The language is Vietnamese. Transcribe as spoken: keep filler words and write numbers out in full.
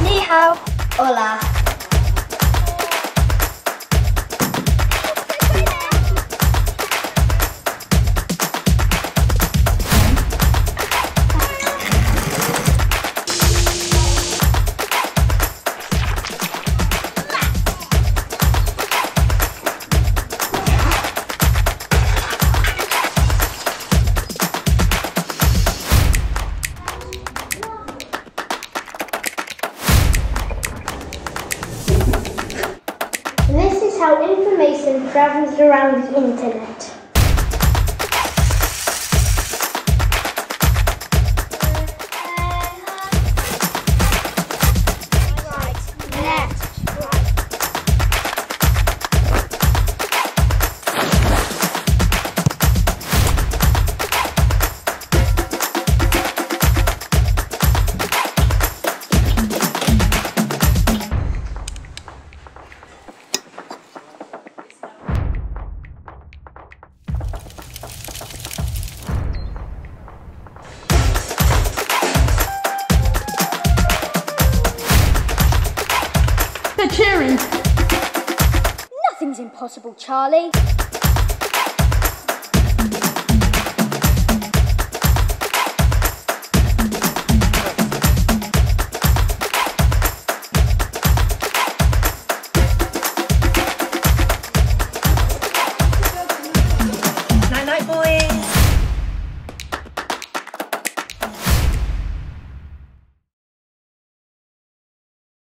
Ni hao, hola. How information travels around the internet. They're cheering. Nothing's impossible, Charlie.